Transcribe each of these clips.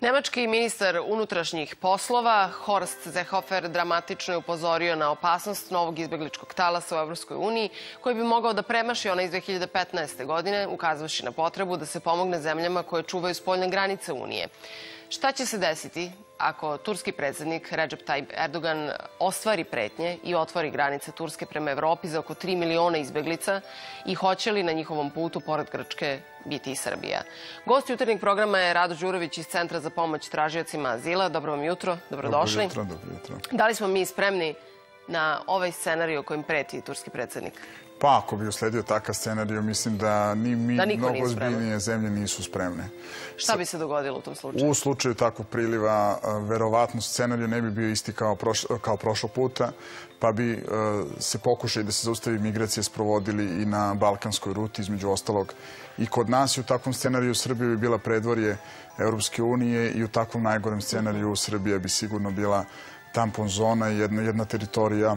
Nemački ministar unutrašnjih poslova Horst Zehofer dramatično je upozorio na opasnost novog izbegličkog talasa u Evropskoj uniji koji bi mogao da premaši ona iz 2015. godine, ukazavši na potrebu da se pomogne zemljama koje čuvaju spoljne granice Unije. Šta će se desiti ako turski predsednik Redžep Tajip Erdogan ostvari pretnje i otvori granice Turske prema Evropi za oko 3 miliona izbeglica i hoće li na njihovom putu pored Grčke biti i Srbija? Gost jutarnjeg programa je Radoš Đurović iz Centra za pomoć tražiocima azila. Dobro vam jutro, dobrodošli. Dobro jutro, dobro jutro. Da li smo mi spremni na ovaj scenarij o kojem preti turski predsednik? Pa ako bi usledio takav scenariju, mislim da ni mi, mnogo ozbiljnije zemlje nisu spremne. Šta bi se dogodilo u tom slučaju? U slučaju takvog priliva, verovatno scenariju ne bi bio isti kao prošlog puta, pa bi se pokušali da se zaustavi migracije sprovodili i na balkanskoj ruti, između ostalog. I kod nas i u takvom scenariju Srbija bi bila predvorje Evropske unije i u takvom najgorem scenariju Srbija bi sigurno bila tampon zona i jedna teritorija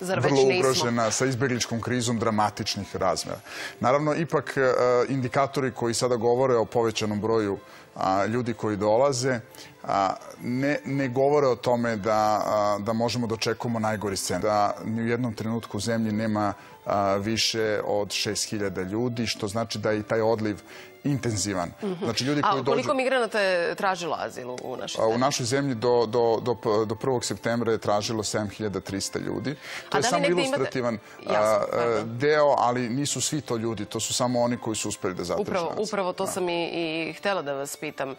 vrlo ugrožena sa izbegličkom krizom dramatičnih razmera. Naravno, ipak indikatori koji sada govore o povećanom broju ljudi koji dolaze ne govore o tome da možemo da očekujemo najgori scenarij. Da ni u jednom trenutku u zemlji nema više od 6.000 ljudi, što znači da je i taj odliv intenzivan. A koliko migranata je tražilo azil u našoj zemlji? U našoj zemlji do 1. septembra je tražilo 7.300 ljudi. To je samo ilustrativan deo, ali nisu svi to ljudi. To su samo oni koji su uspeli da zatraže azil. Upravo to sam i htela da vas pitam.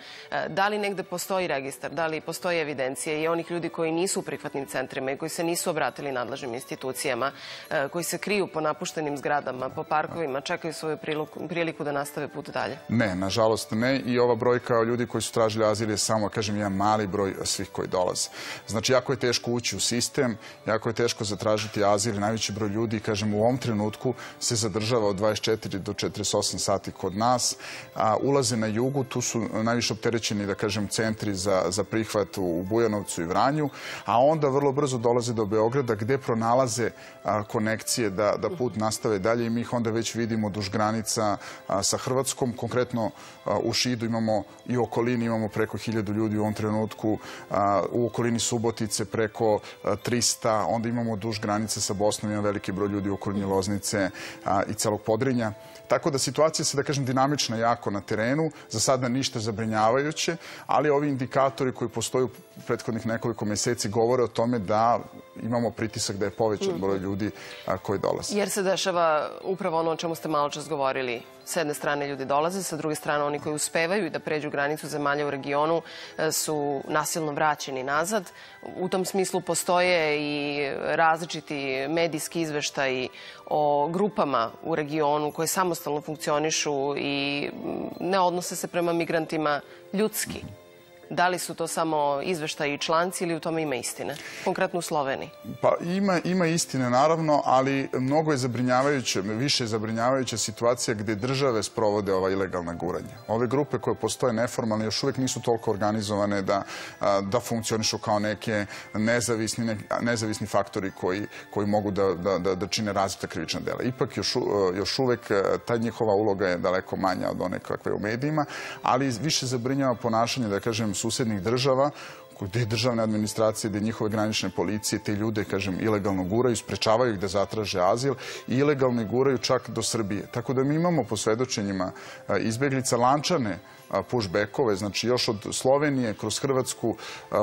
Da li negde postoji registar, da li postoji evidencija i onih ljudi koji nisu u prihvatnim centrima i koji se nisu obratili nadležnim institucijama, koji se kriju po napuštenim zgradama, po parkovima, čekaju svoju priliku da nastave put dalje? Ne, nažalost ne. I ova brojka ljudi koji su tražili azil je samo, kažem, jedan mali broj svih koji dolaze. Znači, jako je teško ući u sistem, jako je teško zatražiti azil. Najveći broj ljudi, kažem, u ovom trenutku se zadržava od 24 do 48 sati kod nas. Ulaze na jugu, tu su najviše opterećeni, da kažem, centri za prihvat u Bujanovcu i Vranju, a onda vrlo brzo dolaze do Beograda gde pronalaze konekcije da put nastave dalje i mi ih onda već vidimo duž granica sa Hrvatskom. Konkretno u Šidu imamo i u okolini imamo preko 1000 ljudi u ovom trenutku, u okolini Subotice preko 300, onda imamo duž granice sa Bosnom, imamo veliki broj ljudi u okolini Loznice i celog Podrinja. Tako da situacija se, da kažem, dinamična jako na terenu, za sada ništa zabrinjavajuće, ali ovi indikatori koji postoju u prethodnih nekoliko meseci govore o tome da imamo pritisak da je povećan broj ljudi koji dolaze. Jer se dešava upravo ono o čemu ste malo čas govorili. S jedne strane ljudi dolaze, sa druge strane oni koji uspevaju i da pređu granicu zemalja u regionu su nasilno vraćeni nazad. U tom smislu postoje i različiti medijski izveštaji o grupama u regionu koje samostalno funkcionišu i ne odnose se prema migrantima ljudski. Da li su to samo izveštaji i članci ili u tome ima istine, konkretno u Sloveniji? Pa ima istine, naravno, ali mnogo je zabrinjavajuće, više je zabrinjavajuća situacija gde države sprovode ova ilegalna guranja. Ove grupe koje postoje neformalne još uvek nisu toliko organizovane da funkcionišu kao neke nezavisni faktori koji mogu da čine različita krivična dela. Ipak još uvek ta njihova uloga je daleko manja od one kakve u medijima, ali više zabrinjava ponašanje, da kažem, susednih država, gde državne administracije, gde njihove granične policije te ljude, kažem, ilegalno guraju, sprečavaju ih da zatraže azil i ilegalno guraju čak do Srbije. Tako da mi imamo po svedočenjima izbeglica lančane pushbackove, znači još od Slovenije kroz Hrvatsku,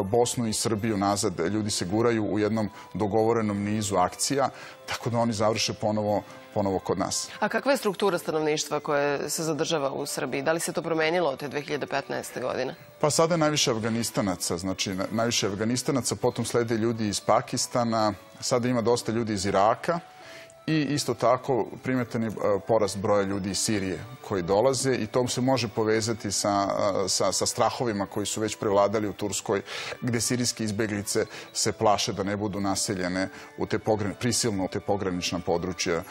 Bosnu i Srbiju nazad. Ljudi se guraju u jednom dogovorenom nizu akcija, tako da oni završe ponovo kod nas. A kakva je struktura stanovništva koje se zadržava u Srbiji? Da li se to promenilo od te 2015. godine? Pa sada je najviše Afganistanaca, potom slede ljudi iz Pakistana, sada ima dosta ljudi iz Iraka i isto tako primetan je porast broja ljudi iz Sirije koji dolaze i to se može povezati sa strahovima koji su već prevladali u Turskoj, gde sirijske izbeglice se plaše da ne budu naseljene prisilno u te pogranična područja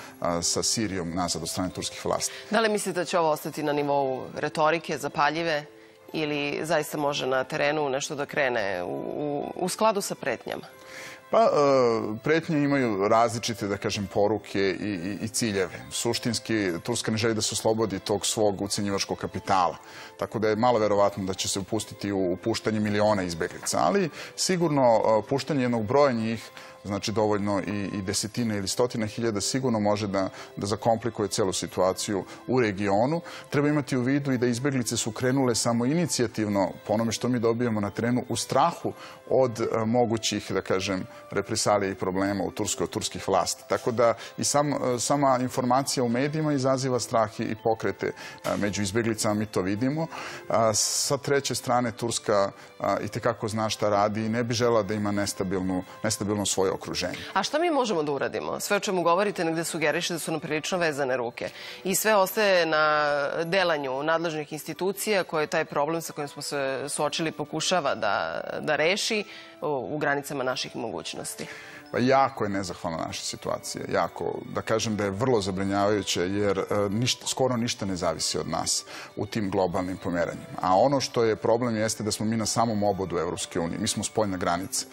sa Sirijom nazad od strane turskih vlasti. Da li mislite da će ovo ostati na nivou retorike, zapaljive, ili zaista može na terenu nešto da krene u skladu sa pretnjama? Pa, pretnje imaju različite, da kažem, poruke i ciljeve. Suštinski, Turska ne želi da se oslobodi tog svog ucenjivačkog kapitala. Tako da je malo verovatno da će se upustiti u puštanje miliona izbeglica. Ali sigurno puštanje jednog broja njih, znači dovoljno i desetine ili stotina hiljada, sigurno može da zakomplikuje celu situaciju u regionu. Treba imati u vidu i da izbeglice su krenule samo inicijativno, po onome što mi dobijemo na terenu, u strahu od mogućih, da kažem, represalija i problema u Turskoj od turskih vlasti. Tako da i sama informacija u medijima izaziva strah i pokrete među izbeglicama, mi to vidimo. Sa treće strane, Turska itekako zna šta radi i ne bi žela da ima nestabilno svoje okruženje. A šta mi možemo da uradimo? Sve o čemu govorite negde sugeriše da su nam prilično vezane ruke. I sve ostaje na delanju nadležnih institucija koje taj problem sa kojim smo se suočili pokušava da reši u granicama naših mogućnosti. Jako je nezahvalna naša situacija. Da kažem da je vrlo zabrinjavajuće jer skoro ništa ne zavisi od nas u tim globalnim pomeranjima. A ono što je problem jeste da smo mi na samom obodu Evropske unije. Mi smo spoljna granica.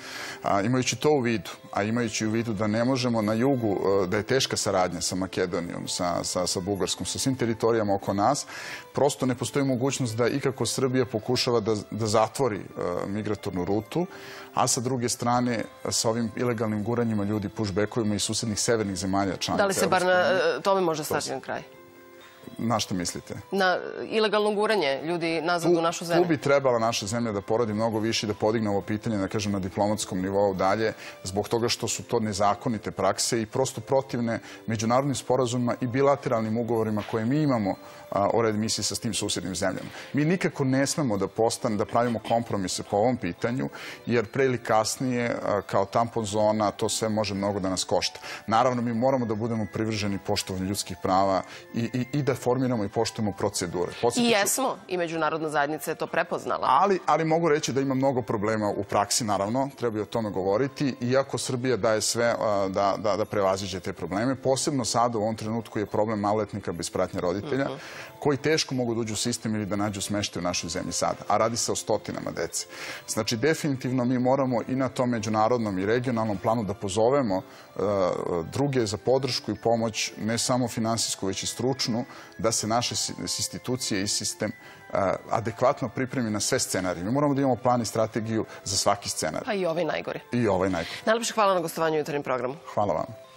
Imajući to u vidu, a imajući u vidu da ne možemo na jugu, da je teška saradnja sa Makedonijom, sa Bugarskom, sa svim teritorijama oko nas, prosto ne postoji mogućnost da ikako Srbija pokušava da zatvori migratornu rutu, a sa druge strane sa ovim ilegalnim guranjima ljudi pushbackovima iz susednih severnih zemalja članica. Da li se bar na tome može stati na kraj? Na što mislite? Na ilegalno guranje ljudi nazad u našu zemlju. Tu bi trebala naša zemlja da poradi mnogo više i da podigne ovo pitanje, da kažem, na diplomatskom nivou dalje, zbog toga što su to nezakonite prakse i prosto protivne međunarodnim sporazumima i bilateralnim ugovorima koje mi imamo o readmisiji sa tim susjednim zemljama. Mi nikako ne smemo da pravimo kompromise po ovom pitanju, jer pre ili kasnije, kao tampon zona, to sve može mnogo da nas košta. Naravno, mi moramo da budemo privrženi poštovanju ljudskih prava i da formiramo i poštujemo procedure. I jesmo, i međunarodna zajednica je to prepoznala. Ali mogu reći da ima mnogo problema u praksi, naravno, treba i o tome govoriti, iako Srbija daje sve da prevaziđe te probleme. Posebno sada u ovom trenutku je problem maloletnika bez pratnje roditelja, koji teško mogu da uđu u sistem ili da nađu smešte u našoj zemlji sada, a radi se o stotinama dece. Znači, definitivno mi moramo i na tom međunarodnom i regionalnom planu da pozovemo druge za podršku i pomoć, ne samo finansijsku, već i stručnu, da se naše institucije i sistem adekvatno pripremi na sve scenarije. Mi moramo da imamo plan i strategiju za svaki scenarij. Pa i ovaj najgori. I ovaj najgori. Najlepše hvala na gostovanju u Jutarnjem programu. Hvala vam.